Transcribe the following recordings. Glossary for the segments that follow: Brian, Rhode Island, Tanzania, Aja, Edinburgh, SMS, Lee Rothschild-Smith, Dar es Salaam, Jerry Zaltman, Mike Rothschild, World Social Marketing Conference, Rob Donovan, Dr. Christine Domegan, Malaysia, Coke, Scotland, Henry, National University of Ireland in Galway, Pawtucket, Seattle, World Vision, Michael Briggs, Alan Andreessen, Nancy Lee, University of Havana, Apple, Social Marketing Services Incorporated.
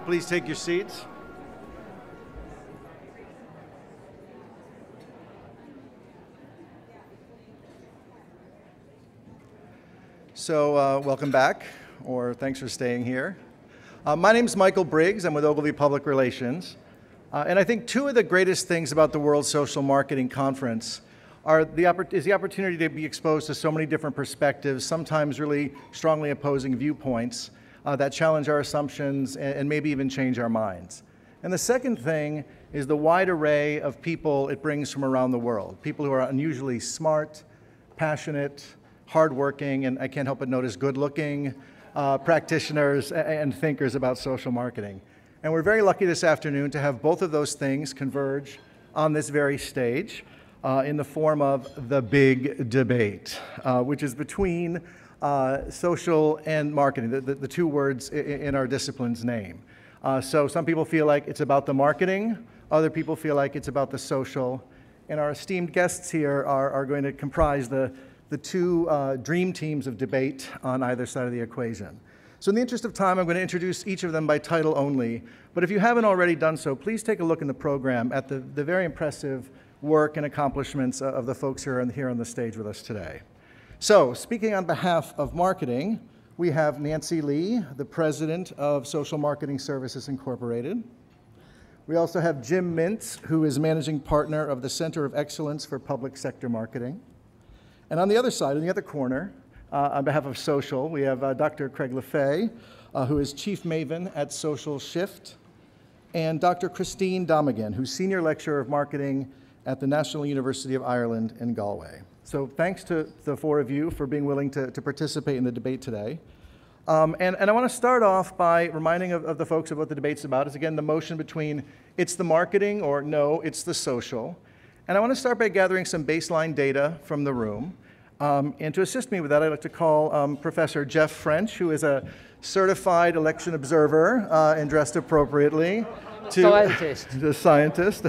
So please take your seats. So welcome back, or thanks for staying here. My name is Michael Briggs. I'm with Ogilvy Public Relations. And I think two of the greatest things about the World Social Marketing Conference are the opportunity to be exposed to so many different perspectives, sometimes really strongly opposing viewpoints that challenge our assumptions and maybe even change our minds. And the second thing is the wide array of people it brings from around the world, people who are unusually smart, passionate, hardworking, and I can't help but notice good-looking practitioners and thinkers about social marketing. And we're very lucky this afternoon to have both of those things converge on this very stage in the form of the big debate, which is between social and marketing, the two words in our discipline's name. So some people feel like it's about the marketing, other people feel like it's about the social, and our esteemed guests here are going to comprise the two dream teams of debate on either side of the equation. So in the interest of time, I'm going to introduce each of them by title only, but if you haven't already done so, please take a look in the program at the very impressive work and accomplishments of the folks who are here on the stage with us today. So speaking on behalf of marketing, we have Nancy Lee, the president of Social Marketing Services Incorporated. We also have Jim Mintz, who is managing partner of the Center of Excellence for Public Sector Marketing. And on the other side, in the other corner, on behalf of Social, we have Dr. Craig Lefebvre, who is Chief Maven at Social Shift, and Dr. Christine Domegan, who's Senior Lecturer of Marketing at the National University of Ireland in Galway. So thanks to the four of you for being willing to participate in the debate today. And I want to start off by reminding of the folks of what the debate's about. It's again the motion between it's the marketing or no, it's the social. And I want to start by gathering some baseline data from the room. And to assist me with that, I'd like to call Professor Jeff French, who is a certified election observer and dressed appropriately. The scientist.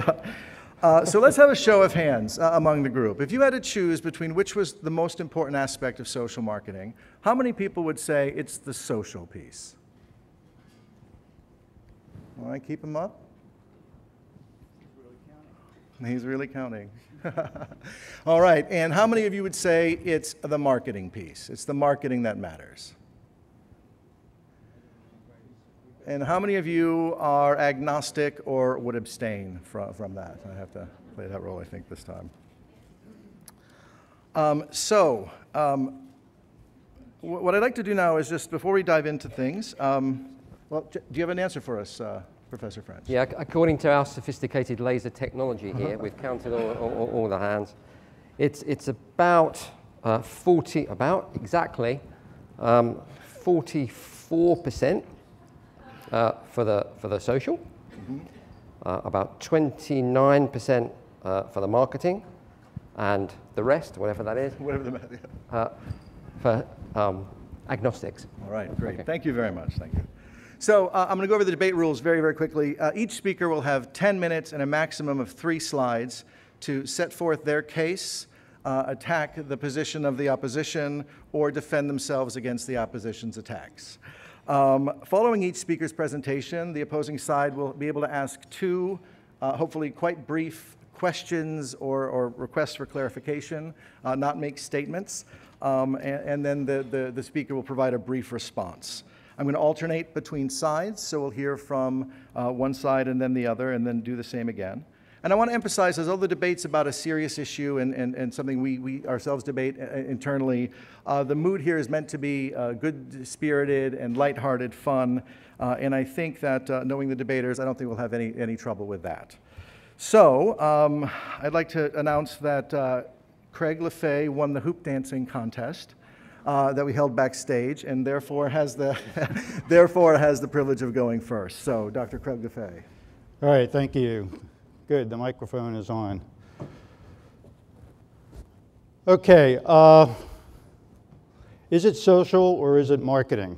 So let's have a show of hands among the group. If you had to choose between which was the most important aspect of social marketing, how many people would say it's the social piece? Want to keep them up? He's really counting. All right, and how many of you would say it's the marketing piece? It's the marketing that matters. And how many of you are agnostic or would abstain from that? I have to play that role, I think, this time. What I'd like to do now is just, before we dive into things, well, do you have an answer for us, Professor French? Yeah, according to our sophisticated laser technology here, we've counted all the hands. It's about exactly 44% for the social, about 29% for the marketing, and the rest, whatever that is, whatever the for agnostics. All right, great. Okay. Thank you very much. Thank you. So I'm going to go over the debate rules very, very quickly. Each speaker will have 10 minutes and a maximum of 3 slides to set forth their case, attack the position of the opposition, or defend themselves against the opposition's attacks. Following each speaker's presentation, the opposing side will be able to ask 2, hopefully quite brief questions or requests for clarification, not make statements, and then the speaker will provide a brief response. I'm going to alternate between sides, so we'll hear from one side and then the other, and then do the same again. And I want to emphasize, although the debate's about a serious issue and something we ourselves debate internally, the mood here is meant to be good-spirited and lighthearted fun, and I think that knowing the debaters, I don't think we'll have any trouble with that. So I'd like to announce that Craig Lefebvre won the hoop dancing contest that we held backstage, and therefore has the privilege of going first. So, Dr. Craig Lefebvre. All right, thank you. Good, the microphone is on. Okay, is it social or is it marketing?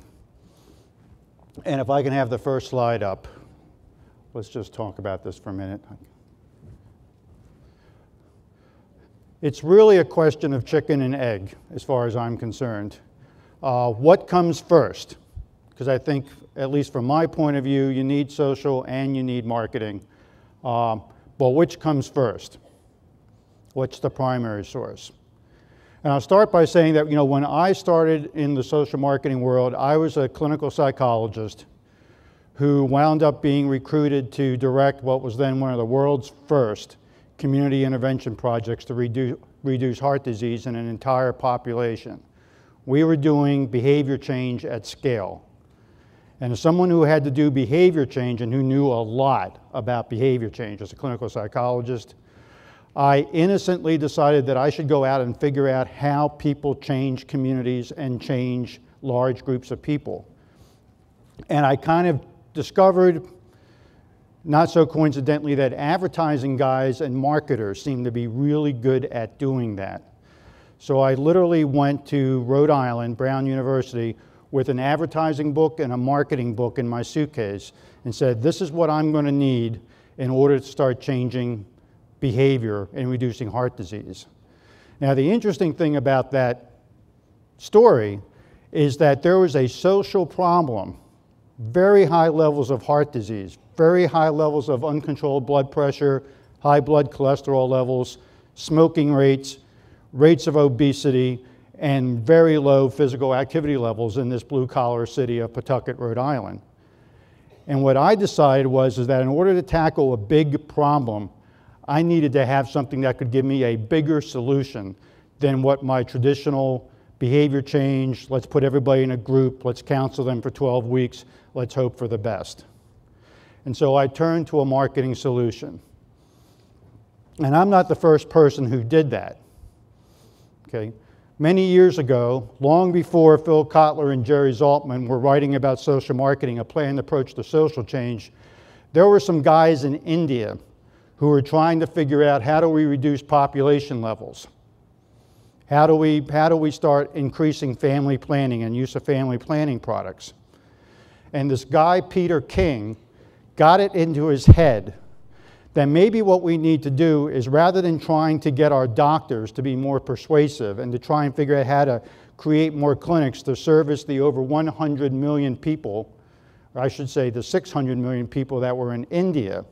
And if I can have the first slide up, let's just talk about this for a minute. It's really a question of chicken and egg, as far as I'm concerned. What comes first? Because I think at least from my point of view, you need social and you need marketing. But which comes first? What's the primary source? And I'll start by saying that, you know, when I started in the social marketing world, I was a clinical psychologist who wound up being recruited to direct what was then one of the world's first community intervention projects to reduce heart disease in an entire population. We were doing behavior change at scale. And as someone who had to do behavior change and who knew a lot about behavior change as a clinical psychologist, I innocently decided that I should go out and figure out how people change communities and change large groups of people. And I kind of discovered, not so coincidentally, that advertising guys and marketers seem to be really good at doing that. So I literally went to Rhode Island, Brown University, with an advertising book and a marketing book in my suitcase and said, this is what I'm going to need in order to start changing behavior and reducing heart disease. Now, the interesting thing about that story is that there was a social problem, very high levels of heart disease, very high levels of uncontrolled blood pressure, high blood cholesterol levels, smoking rates, rates of obesity, and very low physical activity levels in this blue-collar city of Pawtucket, Rhode Island. And what I decided was that in order to tackle a big problem, I needed to have something that could give me a bigger solution than what my traditional behavior change, let's put everybody in a group, let's counsel them for 12 weeks, let's hope for the best. And so I turned to a marketing solution. And I'm not the first person who did that. Okay? Many years ago, long before Phil Kotler and Jerry Zaltman were writing about social marketing, a planned approach to social change, there were some guys in India who were trying to figure out, how do we reduce population levels? How do we start increasing family planning and use of family planning products? And this guy, Peter King, got it into his head that maybe what we need to do is, rather than trying to get our doctors to be more persuasive and to try and figure out how to create more clinics to service the over 100 million people, or I should say the 600 million people that were in India,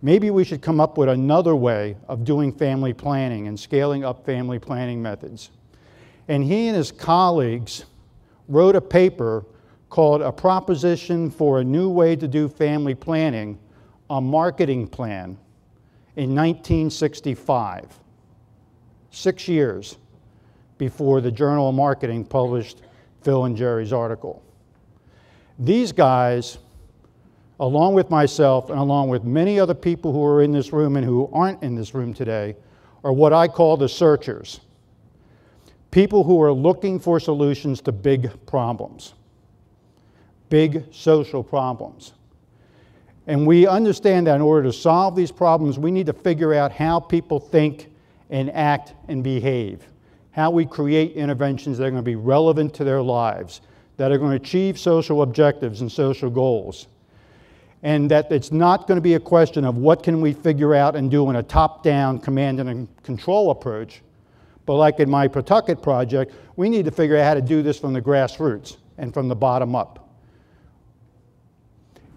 maybe we should come up with another way of doing family planning and scaling up family planning methods. And he and his colleagues wrote a paper called A Proposition for a New Way to Do Family Planning, a Marketing Plan, in 1965, 6 years before the Journal of Marketing published Phil and Jerry's article. These guys, along with myself and along with many other people who are in this room and who aren't in this room today, are what I call the searchers. People who are looking for solutions to big problems, big social problems. And we understand that in order to solve these problems, we need to figure out how people think and act and behave, how we create interventions that are going to be relevant to their lives, that are going to achieve social objectives and social goals. And that it's not going to be a question of what can we figure out and do in a top-down command and control approach, but like in my Pawtucket project, we need to figure out how to do this from the grassroots and from the bottom up.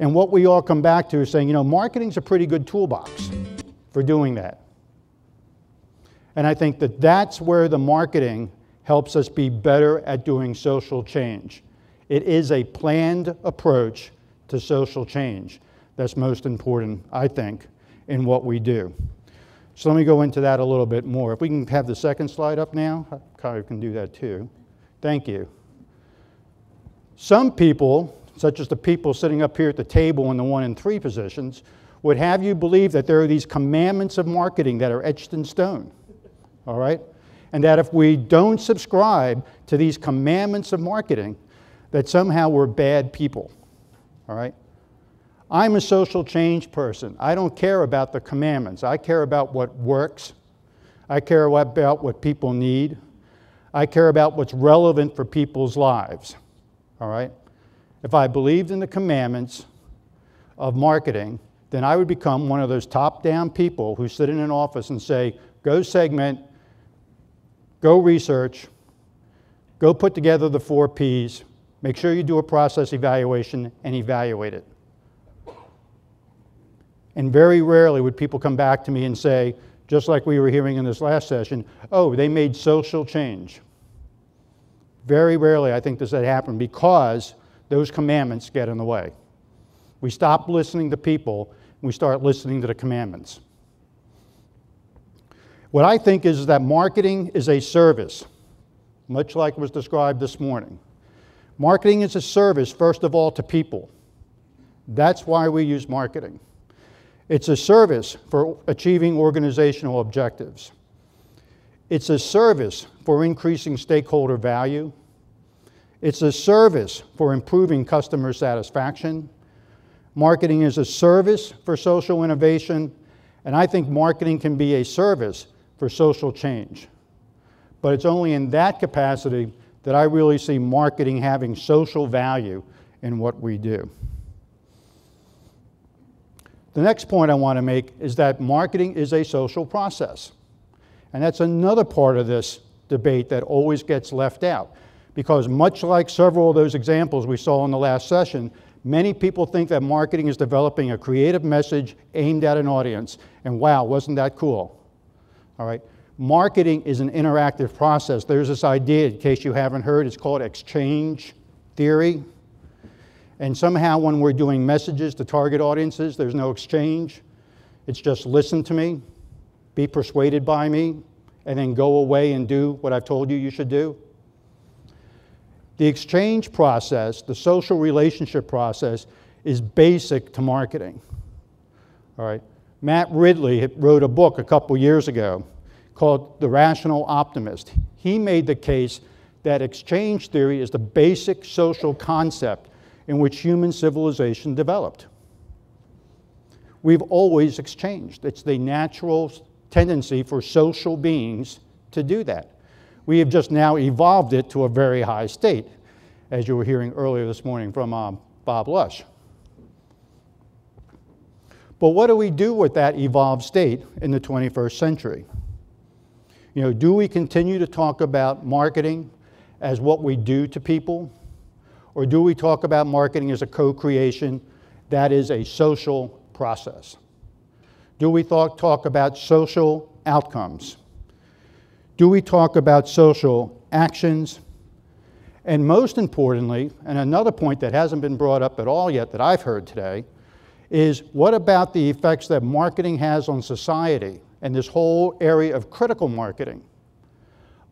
And what we all come back to is saying, you know, marketing's a pretty good toolbox for doing that. And I think that that's where the marketing helps us be better at doing social change. It is a planned approach to social change that's most important, I think, in what we do. So let me go into that a little bit more. If we can have the second slide up now, I kind of can do that too. Thank you. Some people, such as the people sitting up here at the table in the 1 and 3 positions, would have you believe that there are these commandments of marketing that are etched in stone, all right? And that if we don't subscribe to these commandments of marketing, that somehow we're bad people. All right? I'm a social change person. I don't care about the commandments. I care about what works. I care about what people need. I care about what's relevant for people's lives. All right? If I believed in the commandments of marketing, then I would become one of those top-down people who sit in an office and say, go segment, go research, go put together the 4 Ps, Make sure you do a process evaluation and evaluate it. And very rarely would people come back to me and say, just like we were hearing in this last session, oh, they made social change. Very rarely, I think, does that happen because those commandments get in the way. We stop listening to people, and we start listening to the commandments. What I think is that marketing is a service, much like was described this morning. Marketing is a service, first of all, to people. That's why we use marketing. It's a service for achieving organizational objectives. It's a service for increasing stakeholder value. It's a service for improving customer satisfaction. Marketing is a service for social innovation, and I think marketing can be a service for social change. But it's only in that capacity that I really see marketing having social value in what we do. The next point I want to make is that marketing is a social process. And that's another part of this debate that always gets left out. Because much like several of those examples we saw in the last session, many people think that marketing is developing a creative message aimed at an audience. And wow, wasn't that cool? All right. Marketing is an interactive process. There's this idea, in case you haven't heard, it's called exchange theory. And somehow when we're doing messages to target audiences, there's no exchange. It's just listen to me, be persuaded by me, and then go away and do what I've told you you should do. The exchange process, the social relationship process, is basic to marketing. All right. Matt Ridley wrote a book a couple years ago called The Rational Optimist. He made the case that exchange theory is the basic social concept in which human civilization developed. We've always exchanged. It's the natural tendency for social beings to do that. We have just now evolved it to a very high state, as you were hearing earlier this morning from Bob Lush. But what do we do with that evolved state in the 21st century? You know, do we continue to talk about marketing as what we do to people? Or do we talk about marketing as a co-creation that is a social process? Do we talk about social outcomes? Do we talk about social actions? And most importantly, and another point that hasn't been brought up at all yet that I've heard today, is what about the effects that marketing has on society and this whole area of critical marketing?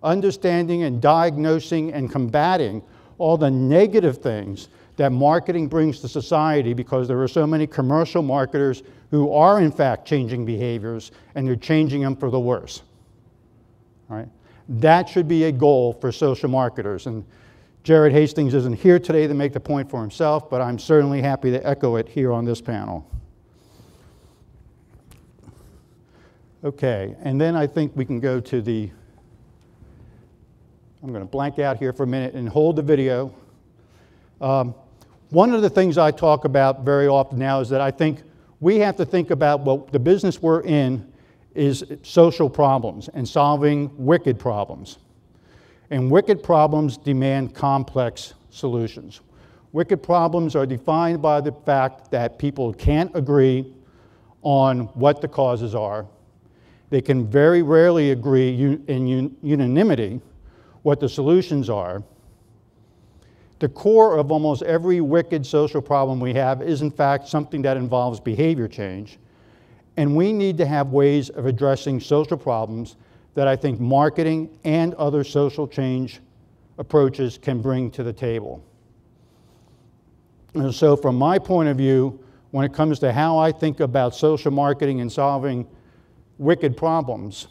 Understanding and diagnosing and combating all the negative things that marketing brings to society, because there are so many commercial marketers who are in fact changing behaviors, and they're changing them for the worse. All right? That should be a goal for social marketers. And Jared Hastings isn't here today to make the point for himself, but I'm certainly happy to echo it here on this panel. Okay, and then I think we can go to the, I'm going to blank out here for a minute and hold the video. One of the things I talk about very often now is that I think we have to think about what the business we're in is social problems and solving wicked problems. And wicked problems demand complex solutions. Wicked problems are defined by the fact that people can't agree on what the causes are. They can very rarely agree in unanimity what the solutions are. The core of almost every wicked social problem we have is, in fact, something that involves behavior change. And we need to have ways of addressing social problems that I think marketing and other social change approaches can bring to the table. And so from my point of view, when it comes to how I think about social marketing and solving wicked problems,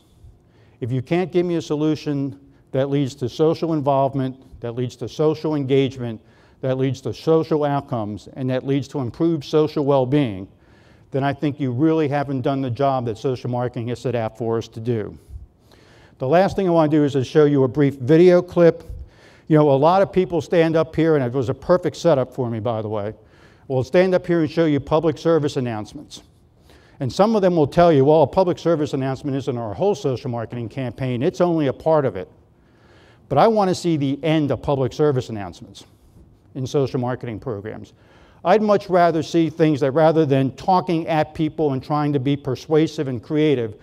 if you can't give me a solution that leads to social involvement, that leads to social engagement, that leads to social outcomes, and that leads to improved social well-being, then I think you really haven't done the job that social marketing has set out for us to do. The last thing I want to do is to show you a brief video clip. You know, a lot of people stand up here, and it was a perfect setup for me, by the way, will stand up here and show you public service announcements. And some of them will tell you, well, a public service announcement isn't our whole social marketing campaign, it's only a part of it. But I want to see the end of public service announcements. in social marketing programs. I'd much rather see things that rather than talking at people and trying to be persuasive and creative,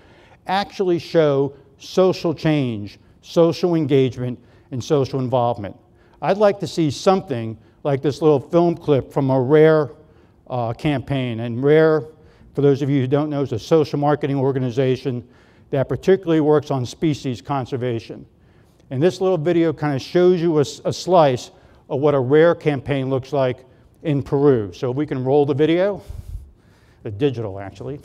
actually show social change, social engagement, and social involvement. I'd like to see something like this little film clip from a Rare campaign. And Rare, for those of you who don't know, is a social marketing organization that particularly works on species conservation. And this little video kind of shows you a slice of what a Rare campaign looks like in Peru. So if we can roll the video, the digital actually.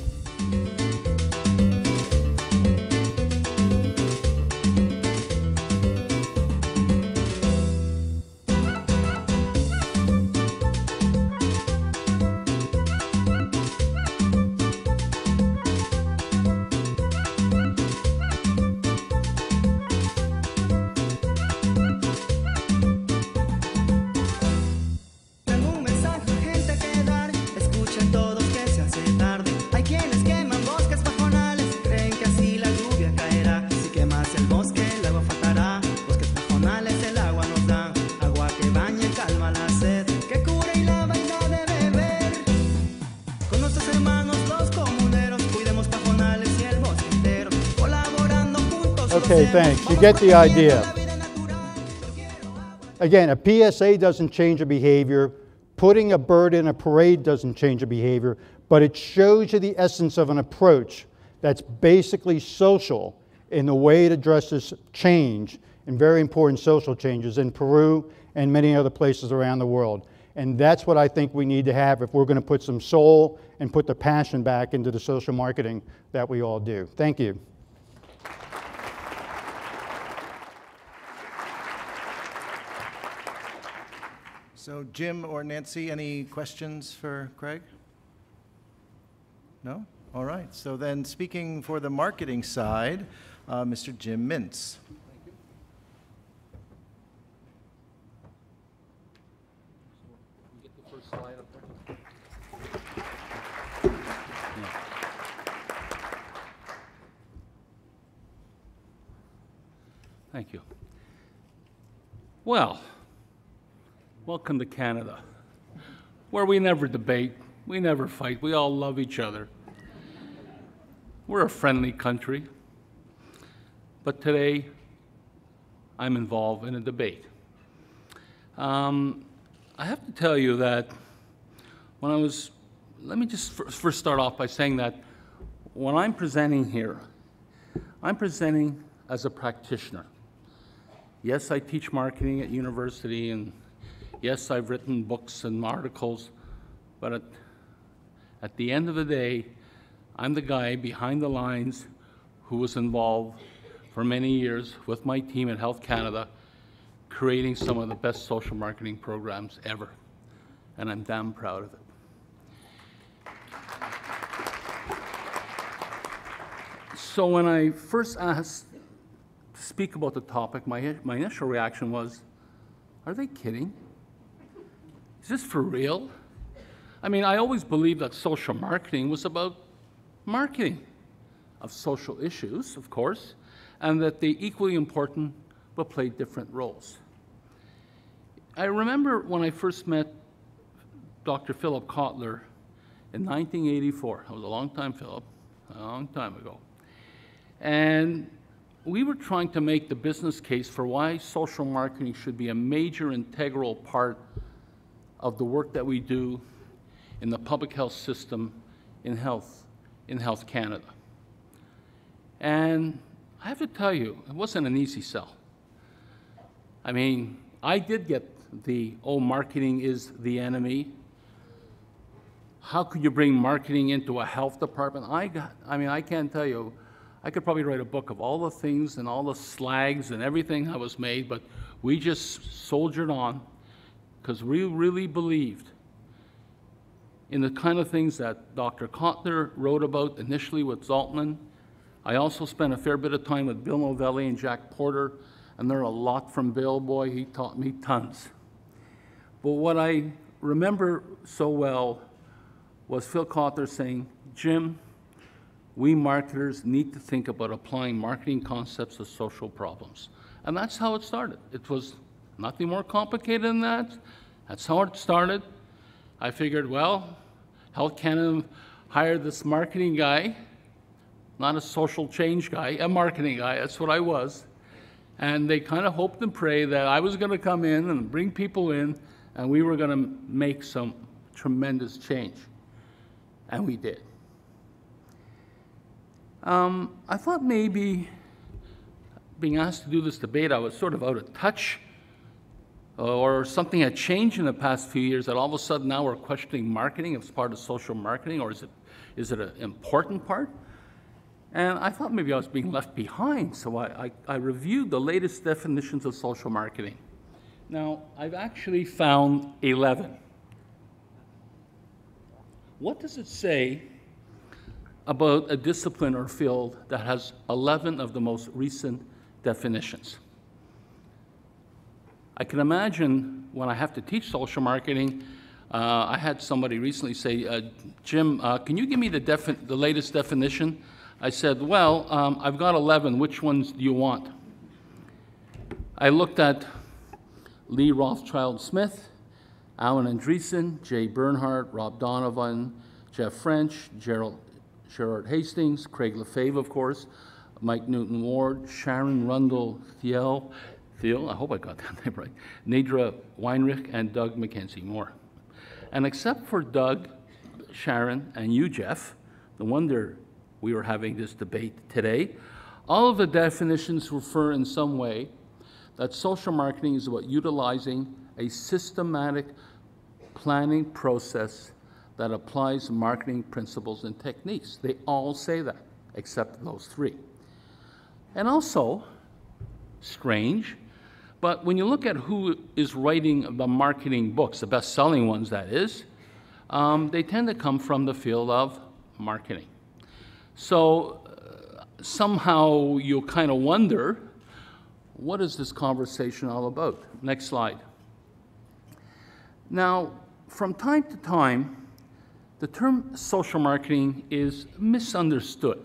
Okay, thanks. You get the idea. Again, a PSA doesn't change a behavior. Putting a bird in a parade doesn't change a behavior, but it shows you the essence of an approach that's basically social in the way it addresses change and very important social changes in Peru and many other places around the world. And that's what I think we need to have if we're going to put some soul and put the passion back into the social marketing that we all do. Thank you. So Jim or Nancy, any questions for Craig? No? All right. So then speaking for the marketing side, Mr. Jim Mintz. Thank you. Can you get the first slide up there? Yeah. Thank you. Well. Welcome to Canada, where we never debate, we never fight, we all love each other. We're a friendly country, but today I'm involved in a debate. I have to tell you that when I was, let me just first start off by saying that when I'm presenting here, I'm presenting as a practitioner. Yes, I teach marketing at university, and yes, I've written books and articles, but at the end of the day, I'm the guy behind the lines who was involved for many years with my team at Health Canada, creating some of the best social marketing programs ever, and I'm damn proud of it. So when I first asked to speak about the topic, my initial reaction was, are they kidding? Is this for real? I mean, I always believed that social marketing was about marketing of social issues, of course, and that they equally important but play different roles. I remember when I first met Dr. Phil Kotler in 1984. It was a long time, Philip, a long time ago. And we were trying to make the business case for why social marketing should be a major integral part of the work that we do in the public health system in Health Canada. And I have to tell you, it wasn't an easy sell. I mean, I did get the, oh, marketing is the enemy. How could you bring marketing into a health department? I mean, I can't tell you, I could probably write a book of all the things and all the slags and everything that was made, but we just soldiered on because we really believed in the kind of things that Dr. Kotler wrote about initially with Zaltman. I also spent a fair bit of time with Bill Novelli and Jack Porter, and there are a lot from Bill. Boy, he taught me tons. But what I remember so well was Phil Kotler saying, Jim, we marketers need to think about applying marketing concepts to social problems. And that's how it started. It was nothing more complicated than that. That's how it started. I figured, well, Health Canada hired this marketing guy, not a social change guy, a marketing guy, that's what I was. And they kind of hoped and prayed that I was going to come in and bring people in, and we were going to make some tremendous change. And we did. I thought maybe being asked to do this debate, I was sort of out of touch, or something had changed in the past few years that all of a sudden now we're questioning marketing as part of social marketing, or is it an important part? And I thought maybe I was being left behind, so I reviewed the latest definitions of social marketing. Now, I've actually found 11. What does it say about a discipline or field that has 11 of the most recent definitions? I can imagine when I have to teach social marketing, I had somebody recently say, Jim, can you give me the latest definition? I said, well, I've got 11. Which ones do you want? I looked at Lee Rothschild-Smith, Alan Andreessen, Jay Bernhardt, Rob Donovan, Jeff French, Gerard Hastings, Craig Lefebvre, of course, Mike Newton-Ward, Sharon Rundle Thiel, I hope I got that name right, Nedra Weinrich, and Doug Mackenzie Moore. And except for Doug, Sharon, and you, Jeff, no wonder we were having this debate today. All of the definitions refer in some way that social marketing is about utilizing a systematic planning process that applies marketing principles and techniques. They all say that, except those three. And also, strange, but when you look at who is writing the marketing books, the best-selling ones, that is, they tend to come from the field of marketing. So somehow you kind of wonder, what is this conversation all about? Next slide. Now, from time to time, the term social marketing is misunderstood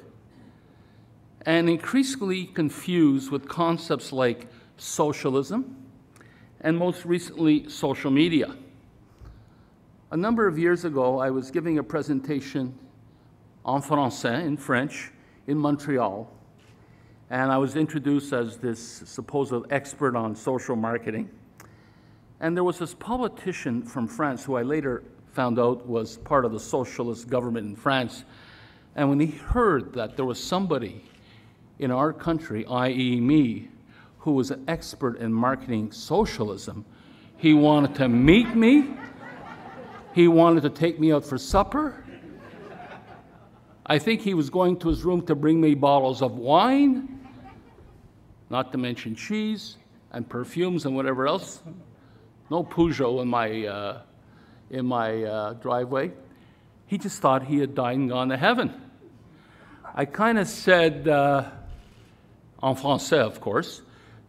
and increasingly confused with concepts like socialism and most recently social media. A number of years ago, I was giving a presentation en français, in French, in Montreal. And I was introduced as this supposed expert on social marketing. And there was this politician from France who I later found out was part of the socialist government in France. And when he heard that there was somebody in our country, i.e. me, who was an expert in marketing socialism, he wanted to meet me. He wanted to take me out for supper. I think he was going to his room to bring me bottles of wine, not to mention cheese and perfumes and whatever else. No Peugeot in my driveway. He just thought he had died and gone to heaven. I kind of said, en français, of course.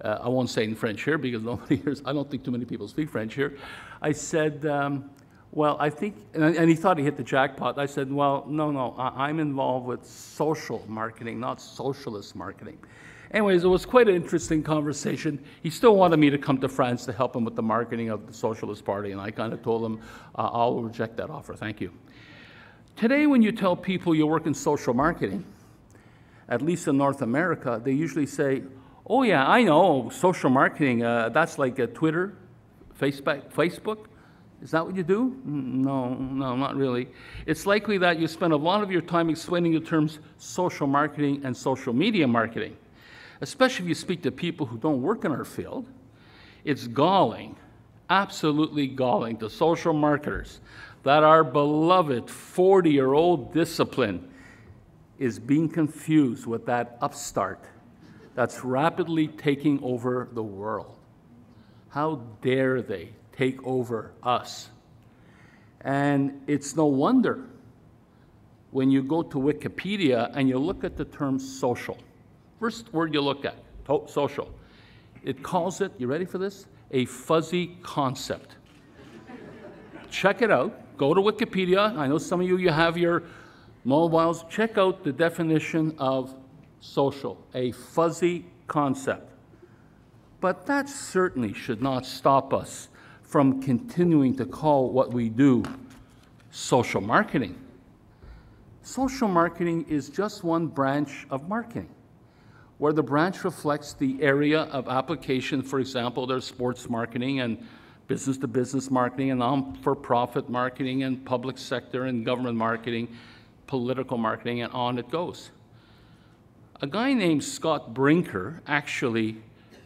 I won't say in French here because nobody hears. I don't think too many people speak French here. I said, well, I think, and he thought he hit the jackpot. I said, well, no, I'm involved with social marketing, not socialist marketing. Anyways, it was quite an interesting conversation. He still wanted me to come to France to help him with the marketing of the Socialist Party, and I kind of told him, I'll reject that offer, thank you. Today, when you tell people you work in social marketing, at least in North America, they usually say, oh yeah, I know, social marketing, that's like Twitter, Facebook. Is that what you do? No, not really. It's likely that you spend a lot of your time explaining the terms social marketing and social media marketing. Especially if you speak to people who don't work in our field, it's galling, absolutely galling to social marketers that our beloved 40-year-old discipline is being confused with that upstart that's rapidly taking over the world. How dare they take over us? And it's no wonder when you go to Wikipedia and you look at the term social. First word you look at, social. It calls it, you ready for this? A fuzzy concept. Check it out. Go to Wikipedia. I know some of you have your mobiles. Check out the definition of social, a fuzzy concept. But that certainly should not stop us from continuing to call what we do social marketing. Social marketing is just one branch of marketing, where the branch reflects the area of application. For example, there's sports marketing and business-to-business marketing and non-for-profit marketing and public sector and government marketing, political marketing, and on it goes. A guy named Scott Brinker, actually,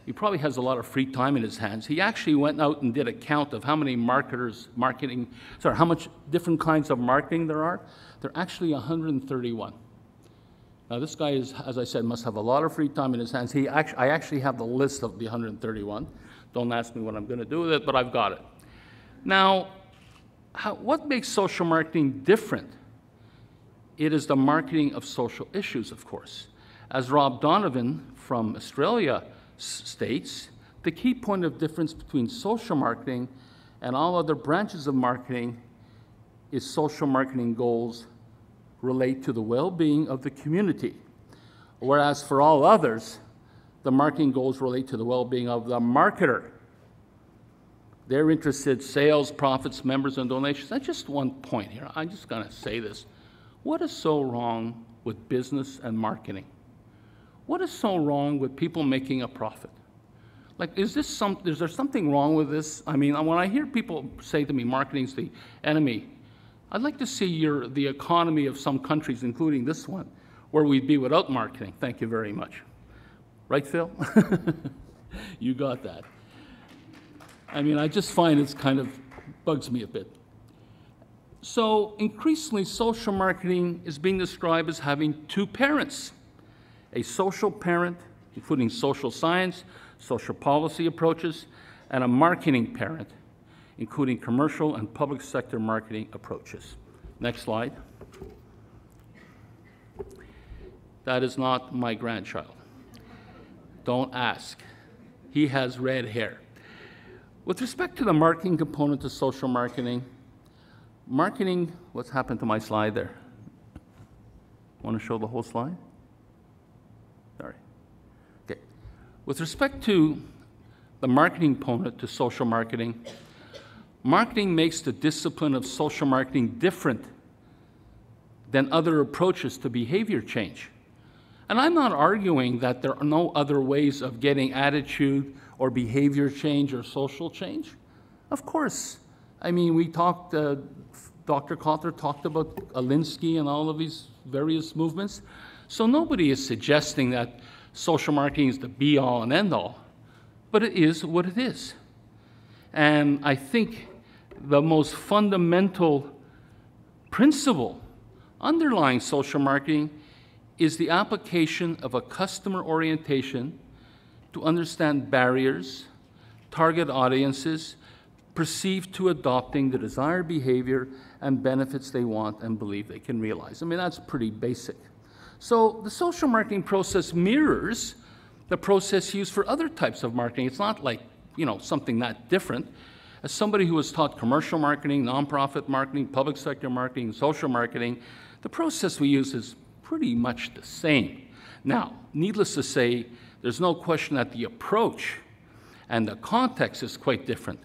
he probably has a lot of free time in his hands. He actually went out and did a count of how many how much different kinds of marketing there are. There are actually 131. Now this guy is, as I said, must have a lot of free time in his hands. I actually have the list of the 131. Don't ask me what I'm going to do with it, but I've got it. Now, what makes social marketing different? It is the marketing of social issues, of course. As Rob Donovan from Australia states, the key point of difference between social marketing and all other branches of marketing is social marketing goals relate to the well-being of the community, whereas for all others, the marketing goals relate to the well-being of the marketer. They're interested in sales, profits, members, and donations. That's just one point here. I'm just going to say this. What is so wrong with business and marketing? What is so wrong with people making a profit? Like, is there something wrong with this? I mean, when I hear people say to me, marketing's the enemy, I'd like to see the economy of some countries, including this one, where we'd be without marketing. Thank you very much. Right, Phil? You got that. I mean, I just find it's kind of bugs me a bit. So increasingly, social marketing is being described as having two parents. A social parent, including social science, social policy approaches, and a marketing parent, including commercial and public sector marketing approaches. Next slide. That is not my grandchild. Don't ask. He has red hair. With respect to the marketing component to social marketing, what's happened to my slide there? Want to show the whole slide? Sorry. Okay. With respect to the marketing component to social marketing, marketing makes the discipline of social marketing different than other approaches to behavior change. And I'm not arguing that there are no other ways of getting attitude or behavior change or social change. Of course. I mean, we talked, Dr. Kotler talked about Alinsky and all of these various movements. So nobody is suggesting that social marketing is the be-all and end-all, but it is what it is. And I think the most fundamental principle underlying social marketing is the application of a customer orientation to understand barriers, target audiences, perceived to adopting the desired behavior and benefits they want and believe they can realize. I mean, that's pretty basic. So the social marketing process mirrors the process used for other types of marketing. It's not like, you know, something that different. As somebody who has taught commercial marketing, nonprofit marketing, public sector marketing, social marketing, the process we use is pretty much the same. Now, needless to say, there's no question that the approach and the context is quite different.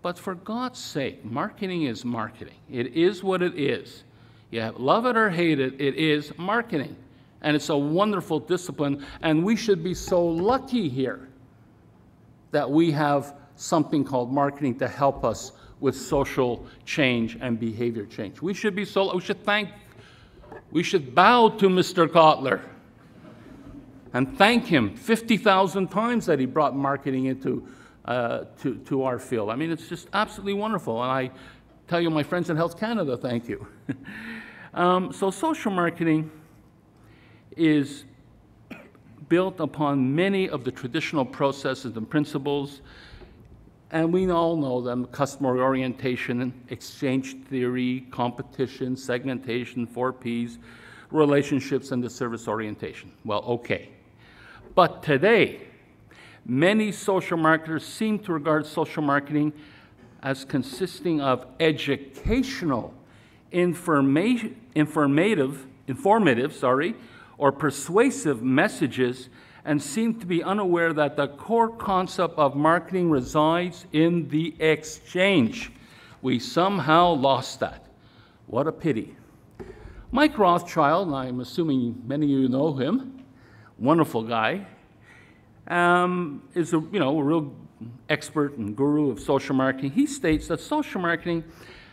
But for God's sake, marketing is marketing. It is what it is. You love it or hate it, it is marketing. And it's a wonderful discipline, and we should be so lucky here that we have something called marketing to help us with social change and behavior change. We should be so, we should bow to Mr. Kotler and thank him 50,000 times that he brought marketing into to our field. I mean, it's just absolutely wonderful, and I tell you, my friends in Health Canada, thank you. So social marketing is built upon many of the traditional processes and principles, and we all know them: customer orientation, exchange theory, competition, segmentation, 4Ps, relationships, and the service orientation. Well, okay. But today, many social marketers seem to regard social marketing as consisting of educational, informative, or persuasive messages and seem to be unaware that the core concept of marketing resides in the exchange. We somehow lost that. What a pity. Mike Rothschild, and I'm assuming many of you know him, wonderful guy, is a real expert and guru of social marketing. He states that social marketing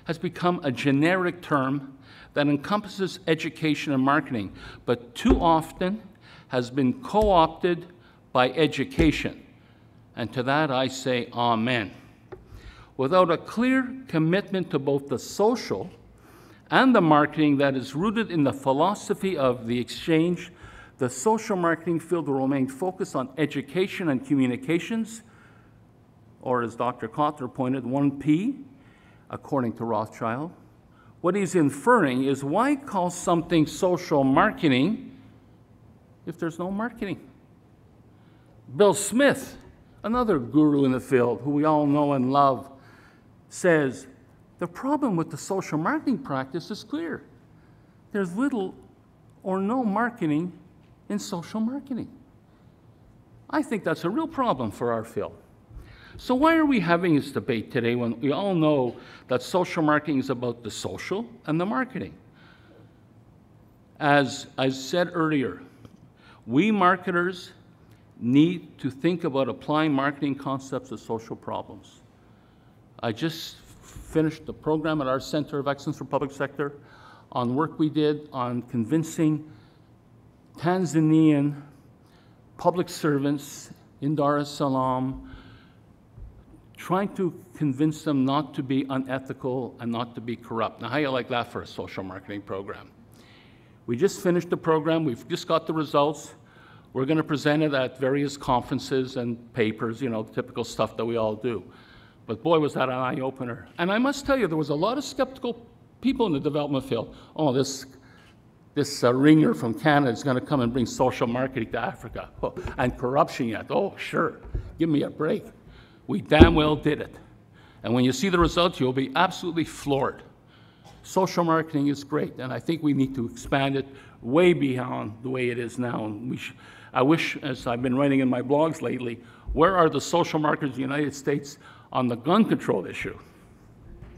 has become a generic term that encompasses education and marketing, but too often has been co-opted by education. And to that I say amen. Without a clear commitment to both the social and the marketing that is rooted in the philosophy of the exchange, the social marketing field will remain focused on education and communications, or as Dr. Kotler pointed, 1P, according to Rothschild. What he's inferring is, why call something social marketing if there's no marketing? Bill Smith, another guru in the field who we all know and love, says, the problem with the social marketing practice is clear. There's little or no marketing in social marketing. I think that's a real problem for our field. So why are we having this debate today when we all know that social marketing is about the social and the marketing? As I said earlier, we marketers need to think about applying marketing concepts to social problems. I just finished the program at our Center of Excellence for Public Sector on work we did on convincing Tanzanian public servants in Dar es Salaam, trying to convince them not to be unethical and not to be corrupt. Now, how you like that for a social marketing program? We just finished the program. We've just got the results. We're going to present it at various conferences and papers, typical stuff that we all do. But boy, was that an eye-opener. And I must tell you, there was a lot of skeptical people in the development field. Oh, this ringer from Canada is going to come and bring social marketing to Africa. Oh, and corruption yet. Oh, sure. Give me a break. We damn well did it. And when you see the results, you'll be absolutely floored. Social marketing is great, and I think we need to expand it way beyond the way it is now. And I wish, as I've been writing in my blogs lately, where are the social marketers in the United States on the gun control issue?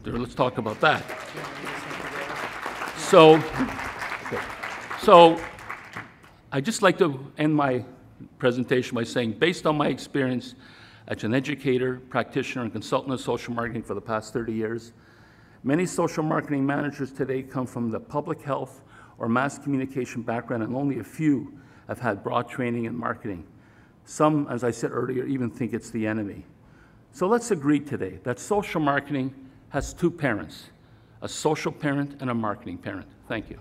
Let's talk about that. So I'd just like to end my presentation by saying, based on my experience as an educator, practitioner, and consultant of social marketing for the past 30 years, many social marketing managers today come from the public health or mass communication background, and only a few have had broad training in marketing. Some, as I said earlier, even think it's the enemy. So let's agree today that social marketing has two parents, a social parent and a marketing parent. Thank you.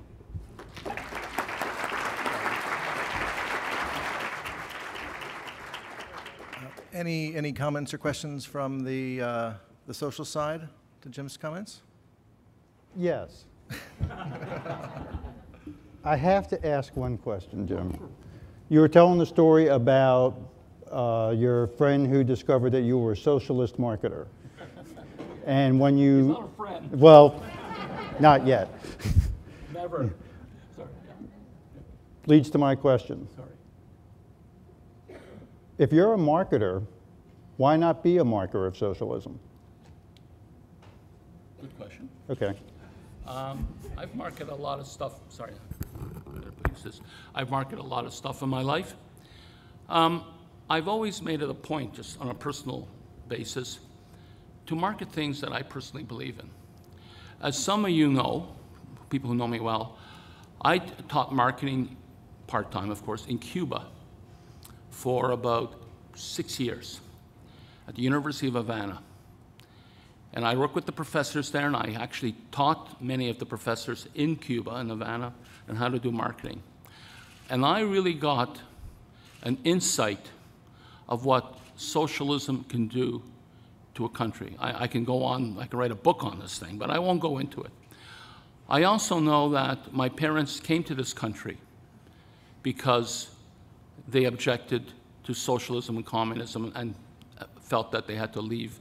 Any comments or questions from the social side to Jim's comments? Yes. I have to ask one question, Jim. You were telling the story about your friend who discovered that you were a socialist marketer. And when you... He's not a friend. Well, not yet. Never. Sorry. Leads to my question. Sorry. If you're a marketer, why not be a marketer of socialism? Good question. Okay. I've marketed a lot of stuff. Sorry. I've marketed a lot of stuff in my life. I've always made it a point, just on a personal basis, to market things that I personally believe in. As some of you know, people who know me well, I taught marketing part-time, of course, in Cuba for about 6 years at the University of Havana. And I worked with the professors there, and I actually taught many of the professors in Cuba and Havana on how to do marketing. And I really got an insight of what socialism can do to a country. I can go on, I can write a book on this thing, but I won't go into it. I also know that my parents came to this country because they objected to socialism and communism and felt that they had to live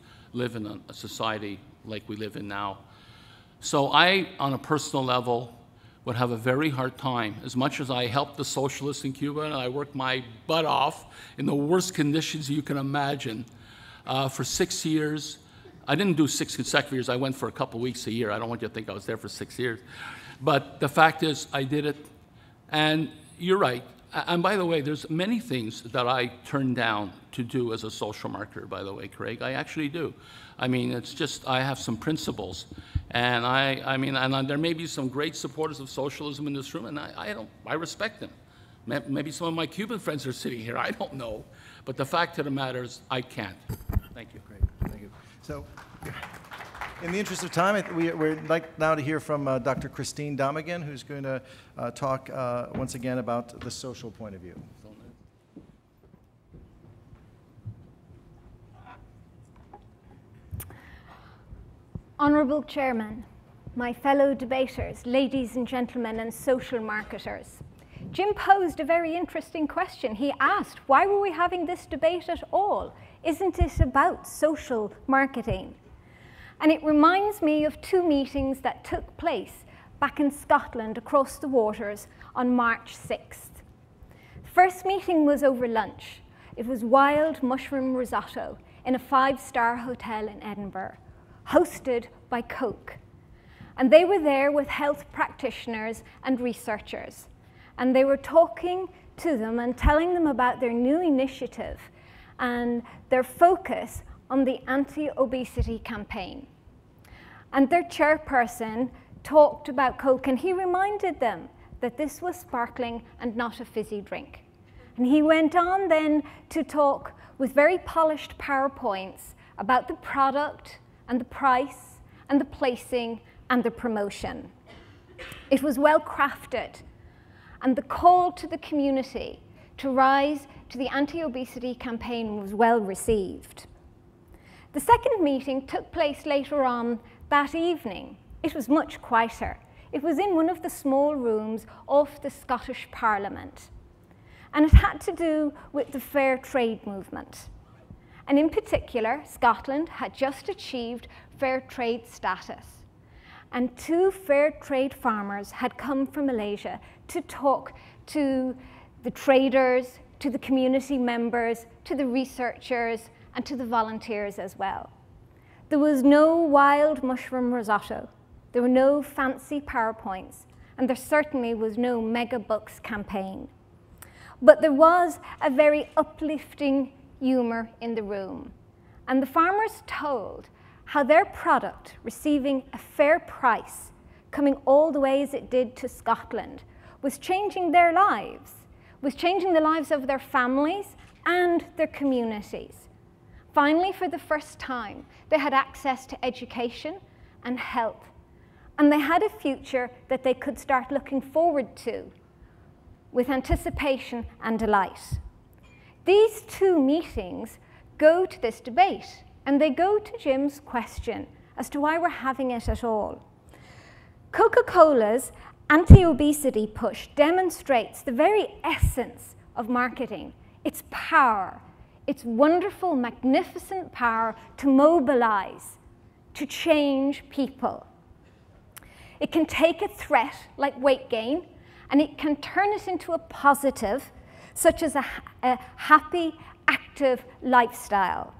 in a society like we live in now. So I, on a personal level, would have a very hard time. As much as I helped the socialists in Cuba, and I worked my butt off in the worst conditions you can imagine, for 6 years. I didn't do 6 consecutive years. I went for a couple weeks a year. I don't want you to think I was there for 6 years. But the fact is, I did it. And you're right. And by the way, there's many things that I turn down to do as a social marketer, by the way, Craig. I actually do. I mean, it's just I have some principles. And I mean, and there may be some great supporters of socialism in this room, and I respect them. Maybe some of my Cuban friends are sitting here. I don't know. But the fact of the matter is, I can't. Thank you. Great. Thank you. So in the interest of time, we'd like now to hear from Dr. Christine Domegan, who's going to talk once again about the social point of view. Honorable Chairman, my fellow debaters, ladies and gentlemen, and social marketers, Jim posed a very interesting question. He asked, why were we having this debate at all? Isn't it about social marketing? And it reminds me of 2 meetings that took place back in Scotland across the waters on March 6th. The first meeting was over lunch. It was wild mushroom risotto in a 5-star hotel in Edinburgh, hosted by Coke. And they were there with health practitioners and researchers. And they were talking to them and telling them about their new initiative and their focus on the anti-obesity campaign. And their chairperson talked about Coke, and he reminded them that this was sparkling and not a fizzy drink. And he went on then to talk with very polished PowerPoints about the product and the price and the placing and the promotion. It was well crafted, and the call to the community to rise to the anti-obesity campaign was well received. The second meeting took place later on that evening. It was much quieter. It was in one of the small rooms off the Scottish Parliament. And it had to do with the fair trade movement. And in particular, Scotland had just achieved fair trade status. And 2 fair trade farmers had come from Malaysia to talk to the traders, to the community members, to the researchers, and to the volunteers as well. There was no wild mushroom risotto. There were no fancy PowerPoints, and there certainly was no mega bucks campaign. But there was a very uplifting humor in the room. And the farmers told how their product, receiving a fair price, coming all the way as it did to Scotland, was changing their lives, was changing the lives of their families and their communities. Finally, for the first time, they had access to education and health, and they had a future that they could start looking forward to with anticipation and delight. These 2 meetings go to this debate, and they go to Jim's question as to why we're having it at all. Coca-Cola's anti-obesity push demonstrates the very essence of marketing, its power, its wonderful, magnificent power to mobilize, to change people. It can take a threat like weight gain, and it can turn it into a positive, such as a happy, active lifestyle.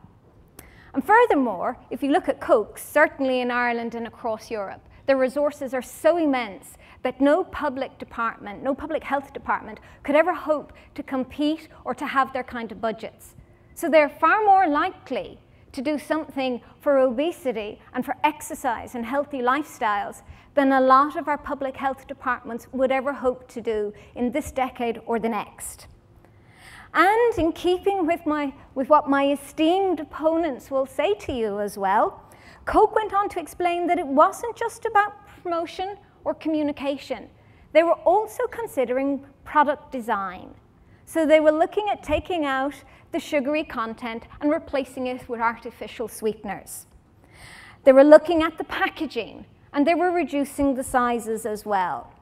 And furthermore, if you look at Coke, certainly in Ireland and across Europe, their resources are so immense that no public department, no public health department could ever hope to compete or to have their kind of budgets. So they're far more likely to do something for obesity and for exercise and healthy lifestyles than a lot of our public health departments would ever hope to do in this decade or the next. And in keeping with what my esteemed opponents will say to you as well, Coke went on to explain that it wasn't just about promotion or communication. They were also considering product design. So they were looking at taking out the sugary content and replacing it with artificial sweeteners. They were looking at the packaging, and they were reducing the sizes as well.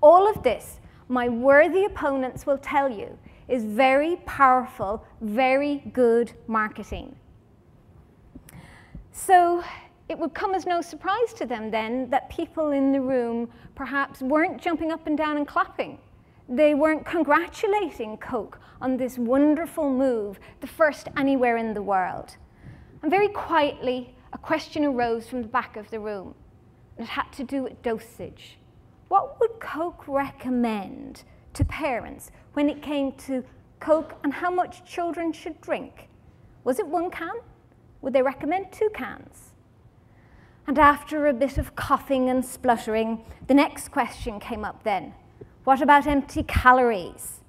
All of this, my worthy opponents will tell you, is very powerful, very good marketing. So It would come as no surprise to them then that people in the room perhaps weren't jumping up and down and clapping. They weren't congratulating Coke on this wonderful move, the first anywhere in the world. And very quietly, a question arose from the back of the room. And it had to do with dosage. What would Coke recommend to parents when it came to Coke and how much children should drink? Was it 1 can? Would they recommend 2 cans? And after a bit of coughing and spluttering, the next question came up then. What about empty calories?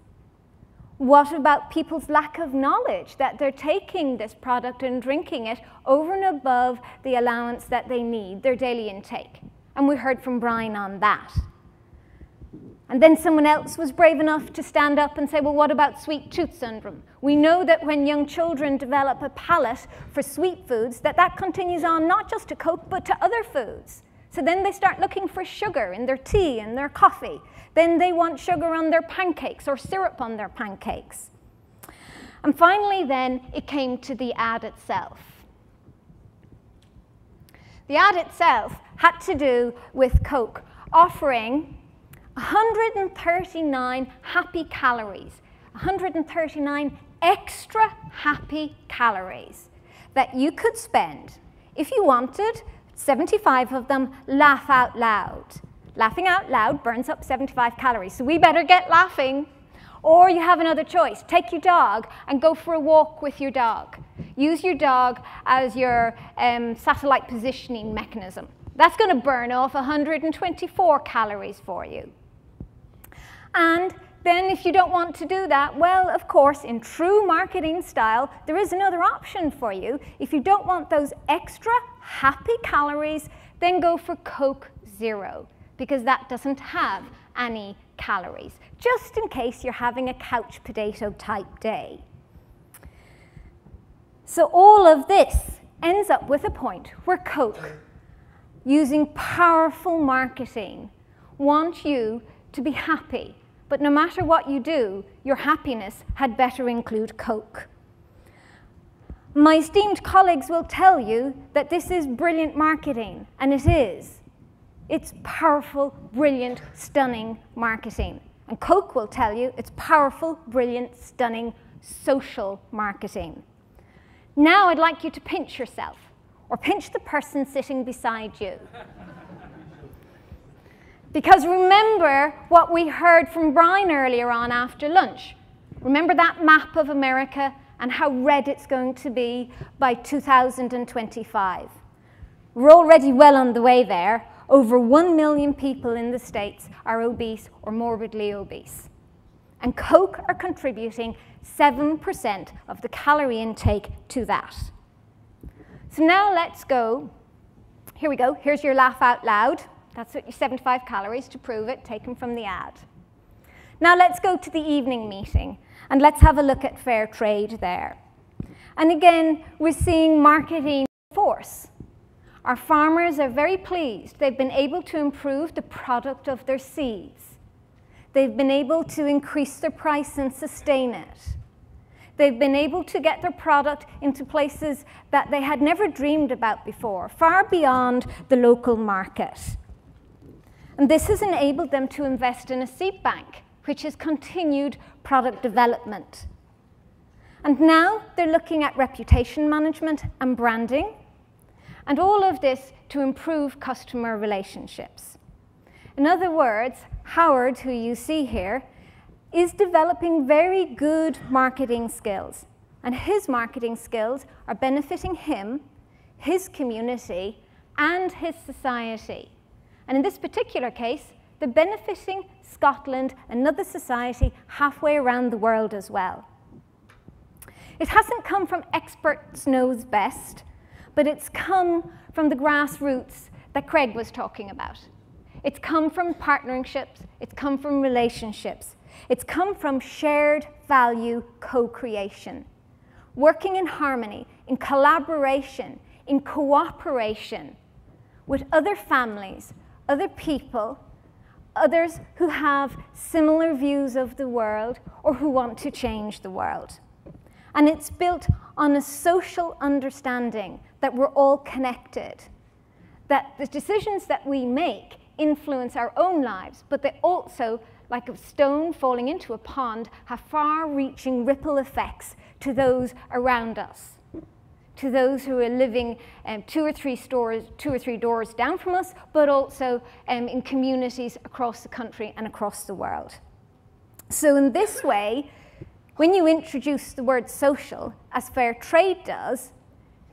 What about people's lack of knowledge that they're taking this product and drinking it over and above the allowance that they need, their daily intake? And we heard from Brian on that. And then someone else was brave enough to stand up and say, well, what about sweet tooth syndrome? We know that when young children develop a palate for sweet foods, that continues on not just to Coke, but to other foods. So then they start looking for sugar in their tea and their coffee. Then they want sugar on their pancakes or syrup on their pancakes. And finally, then, it came to the ad itself. The ad itself had to do with Coke offering 139 happy calories, 139 extra happy calories that you could spend if you wanted. 75 of them, laugh out loud. Laughing out loud burns up 75 calories, so we better get laughing. Or you have another choice. Take your dog and go for a walk with your dog. Use your dog as your satellite positioning mechanism. That's going to burn off 124 calories for you. And then if you don't want to do that, well, of course, in true marketing style, there is another option for you. If you don't want those extra happy calories, then go for Coke Zero, because that doesn't have any calories, just in case you're having a couch potato type day. So all of this ends up with a point where Coke, using powerful marketing, wants you to be happy. But no matter what you do, your happiness had better include Coke. My esteemed colleagues will tell you that this is brilliant marketing, and it is. It's powerful, brilliant, stunning marketing. And Coke will tell you it's powerful, brilliant, stunning social marketing. Now I'd like you to pinch yourself, or pinch the person sitting beside you. Because remember what we heard from Brian earlier on after lunch. Remember that map of America and how red it's going to be by 2025. We're already well on the way there. Over 1 million people in the States are obese or morbidly obese. And Coke are contributing 7% of the calorie intake to that. So now let's go. Here we go. Here's your laugh out loud. That's what your 75 calories to prove it, taken from the ad. Now let's go to the evening meeting, and let's have a look at fair trade there. And again, we're seeing marketing force. Our farmers are very pleased. They've been able to improve the product of their seeds. They've been able to increase their price and sustain it. They've been able to get their product into places that they had never dreamed about before, far beyond the local market. And this has enabled them to invest in a seed bank, which is continued product development. And now they're looking at reputation management and branding, and all of this to improve customer relationships. In other words, Howard, who you see here, is developing very good marketing skills, and his marketing skills are benefiting him, his community, and his society. And in this particular case, they're benefiting Scotland, another society halfway around the world as well. It hasn't come from experts knows best, but it's come from the grassroots that Craig was talking about. It's come from partnerships, it's come from relationships, it's come from shared value co-creation, working in harmony, in collaboration, in cooperation with other families, other people, others who have similar views of the world or who want to change the world. And it's built on a social understanding that we're all connected, that the decisions that we make influence our own lives, but they also, like a stone falling into a pond, have far-reaching ripple effects to those around us, to those who are living two or three doors down from us, but also in communities across the country and across the world. So in this way, when you introduce the word social, as fair trade does,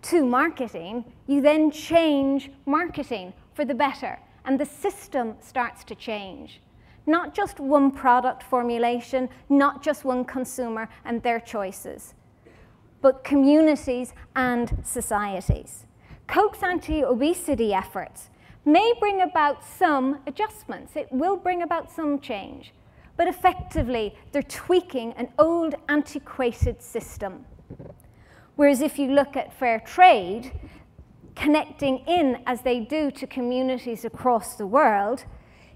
to marketing, you then change marketing for the better, and the system starts to change. Not just one product formulation, not just one consumer and their choices, but communities and societies. Coke's anti-obesity efforts may bring about some adjustments. It will bring about some change, but effectively they're tweaking an old, antiquated system. Whereas if you look at fair trade, connecting in as they do to communities across the world,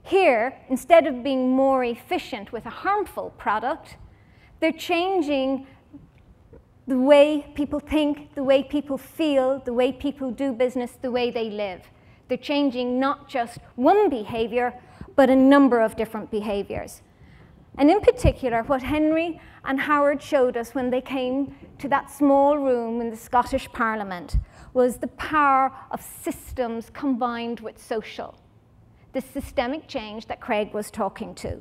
here, instead of being more efficient with a harmful product, they're changing the way people think, the way people feel, the way people do business, the way they live. They're changing not just one behavior, but a number of different behaviors. And in particular, what Henry and Howard showed us when they came to that small room in the Scottish Parliament was the power of systems combined with social, the systemic change that Craig was talking to.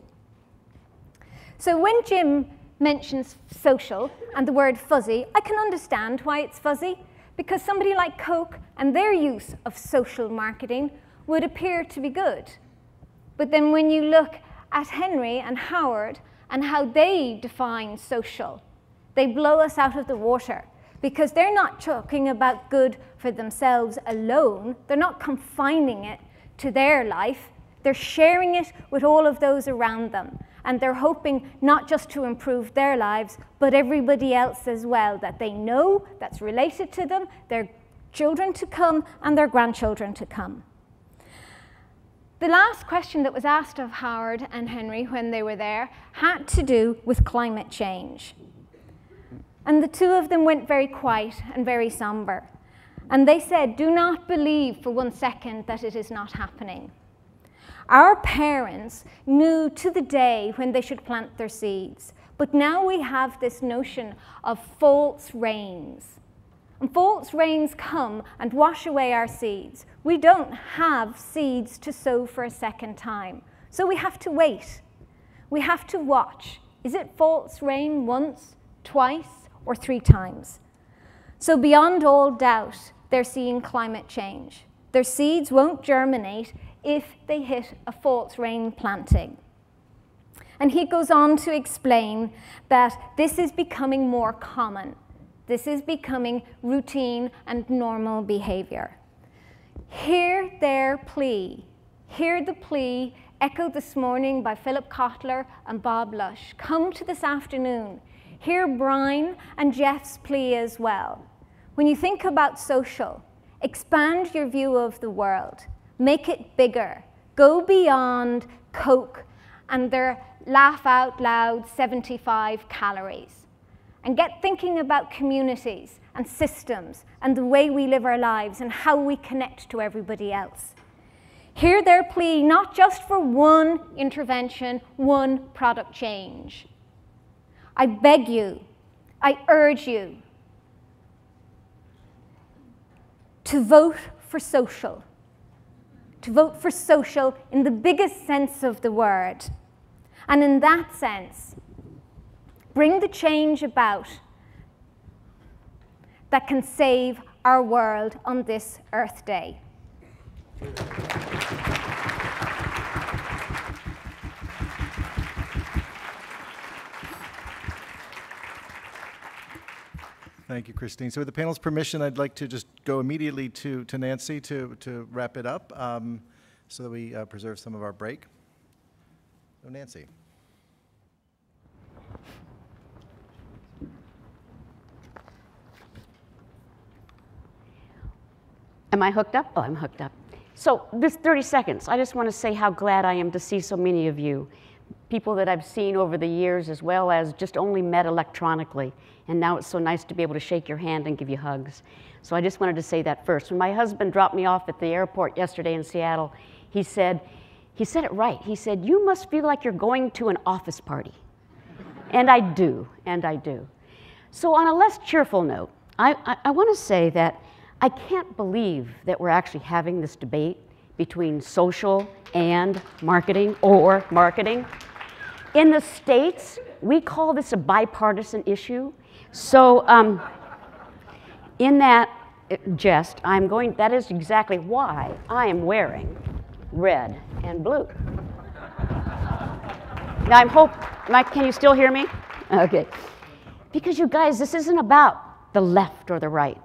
So when Jim mentions social and the word fuzzy, I can understand why it's fuzzy, because somebody like Coke and their use of social marketing would appear to be good. But then when you look at Henry and Howard and how they define social, they blow us out of the water, because they're not talking about good for themselves alone. They're not confining it to their life. They're sharing it with all of those around them. And they're hoping not just to improve their lives, but everybody else as well, that they know, that's related to them, their children to come and their grandchildren to come. The last question that was asked of Howard and Henry when they were there had to do with climate change. And the two of them went very quiet and very somber. And they said, do not believe for 1 second that it is not happening. Our parents knew to the day when they should plant their seeds, but now we have this notion of false rains. And false rains come and wash away our seeds. We don't have seeds to sow for a second time. So we have to wait. We have to watch. Is it false rain once, twice, or 3 times? So beyond all doubt, they're seeing climate change. Their seeds won't germinate if they hit a false rain planting. And he goes on to explain that this is becoming more common. This is becoming routine and normal behavior. Hear their plea. Hear the plea echoed this morning by Philip Kotler and Bob Lush. Come to this afternoon. Hear Brian and Jeff's plea as well. When you think about social, expand your view of the world. Make it bigger. Go beyond Coke and their laugh out loud 75 calories. And get thinking about communities and systems and the way we live our lives and how we connect to everybody else. Hear their plea not just for one intervention, one product change. I beg you, I urge you to vote for social. To vote for social in the biggest sense of the word. And in that sense, bring the change about that can save our world on this Earth Day. Thank you, Christine. So with the panel's permission, I'd like to just go immediately to Nancy to wrap it up so that we preserve some of our break. So Nancy. Am I hooked up? Oh, I'm hooked up. So this 30 seconds, I just want to say how glad I am to see so many of you. people that I've seen over the years, as well as just only met electronically. And now it's so nice to be able to shake your hand and give you hugs. So I just wanted to say that first. When my husband dropped me off at the airport yesterday in Seattle, he said it right. He said, "You must feel like you're going to an office party." And I do, and I do. So on a less cheerful note, I want to say that I can't believe that we're actually having this debate between social and marketing, or marketing. In the States, we call this a bipartisan issue. So in that jest, that is exactly why I am wearing red and blue. Now I hope, Mike, can you still hear me? Okay. Because you guys, this isn't about the left or the right.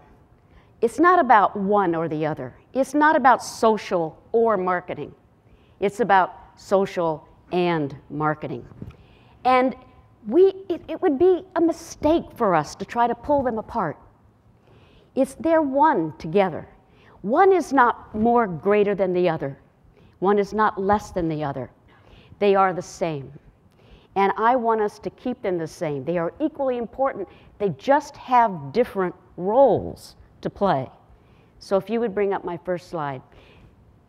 It's not about one or the other. It's not about social or marketing. It's about social and marketing. And it would be a mistake for us to try to pull them apart. They're one together. One is not more greater than the other. One is not less than the other. They are the same. And I want us to keep them the same. They are equally important. They just have different roles to play. So if you would bring up my first slide.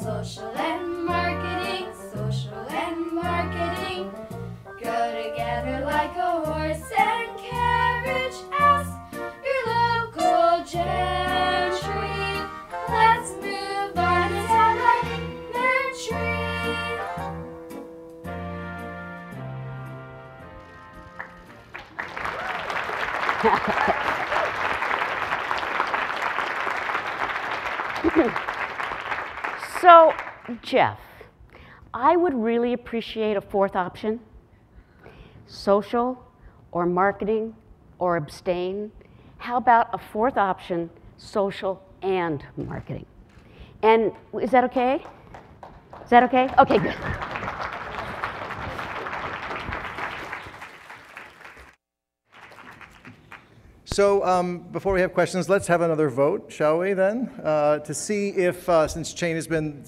Social and marketing go together like a horse and carriage. Ask your local gentry. Let's move on to elementary. So, Jeff, I would really appreciate a fourth option. Social or marketing or abstain. How about a fourth option, social and marketing? And is that okay? Is that okay? Okay, good. So before we have questions, let's have another vote, shall we then? To see if, since change has been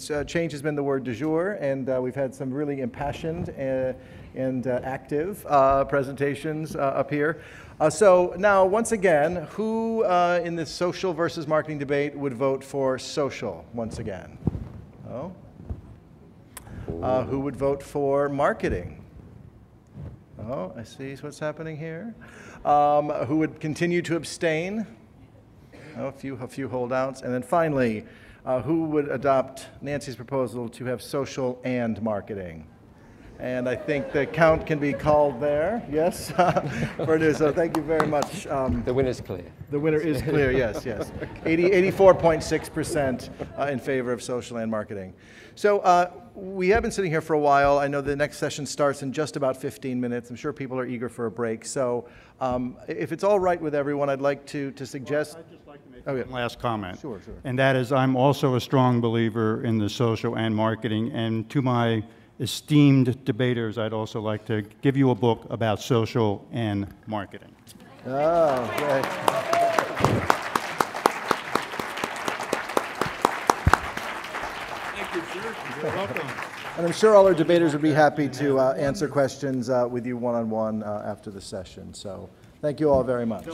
the word du jour, and we've had some really impassioned and active presentations up here. So now, once again, who in this social versus marketing debate would vote for social once again? Oh. Who would vote for marketing? Oh, I see what's happening here. Who would continue to abstain? Oh, a few holdouts. And then finally, who would adopt Nancy's proposal to have social and marketing? And I think the count can be called there. Yes, so thank you very much. The winner's clear. The winner is clear, yes, yes. 84.6% in favor of social and marketing. So we have been sitting here for a while. I know the next session starts in just about 15 minutes. I'm sure people are eager for a break. So if it's all right with everyone, I'd like to suggest. Well, I'd just like to make one last comment. Sure, sure. And that is, I'm also a strong believer in the social and marketing, and to my esteemed debaters, I'd also like to give you a book about social and marketing. Oh, great. Thank you, sir. You're welcome. And I'm sure all our debaters would be happy to answer questions with you one-on-one after the session. So thank you all very much.